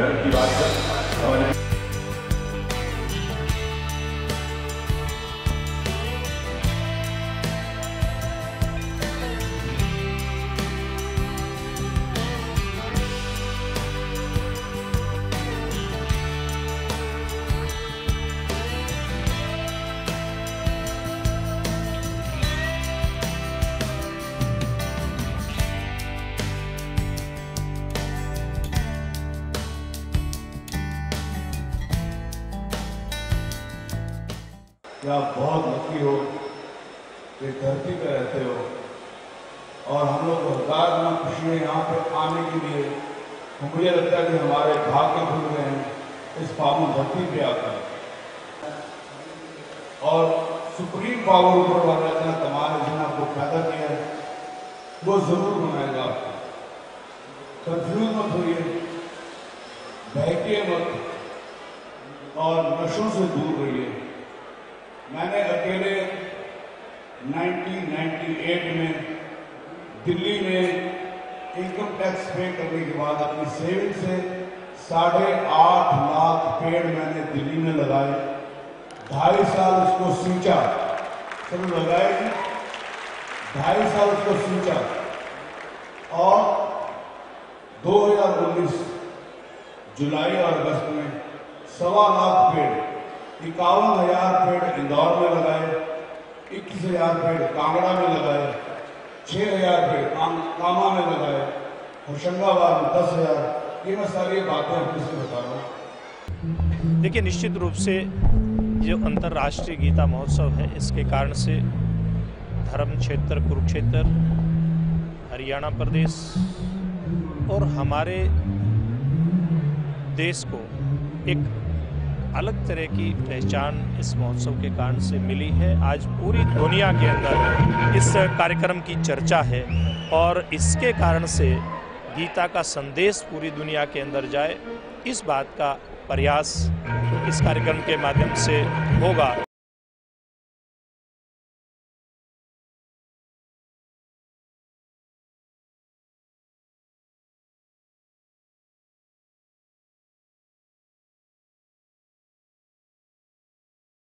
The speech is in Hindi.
गर्व की बात है। और आप बहुत लकी हो कि धरती पर रहते हो और हम लोग हजार में खुशी है यहाँ पर आने के लिए। मुझे लगता है कि हमारे भाग्य खुल गए हैं इस पावन धरती पे आकर। और सुप्रीम पावर ऊपर वाला इतना कमाल जिन्हें आपको पैदा किया है वो जरूर बनाएगा आपको। कंफ्यूज मत होइए, बहके मत और नशों से दूर रहिए। मैंने अकेले 1998 में दिल्ली में इनकम टैक्स पे करने के बाद अपनी सेविंग से 8.5 लाख पेड़ मैंने दिल्ली में लगाए। 2.5 साल उसको सींचा, सब लगाए 2.5 साल उसको सींचा। और 2019 जुलाई और अगस्त में 1.25 लाख पेड़, 51,000 पेड़ इंदौर में लगाए, 21,000 पेड़ कांगड़ा में लगाए, 6,000 पेड़ कामा में लगाए, होशंगाबाद में 10,000। ये मैं सारी बातें आपको से बता रहा हूँ। देखिए, निश्चित रूप से जो अंतर्राष्ट्रीय गीता महोत्सव है इसके कारण से धर्म क्षेत्र कुरुक्षेत्र, हरियाणा प्रदेश और हमारे देश को एक अलग तरह की पहचान इस महोत्सव के कारण से मिली है। आज पूरी दुनिया के अंदर इस कार्यक्रम की चर्चा है और इसके कारण से गीता का संदेश पूरी दुनिया के अंदर जाए, इस बात का प्रयास इस कार्यक्रम के माध्यम से होगा।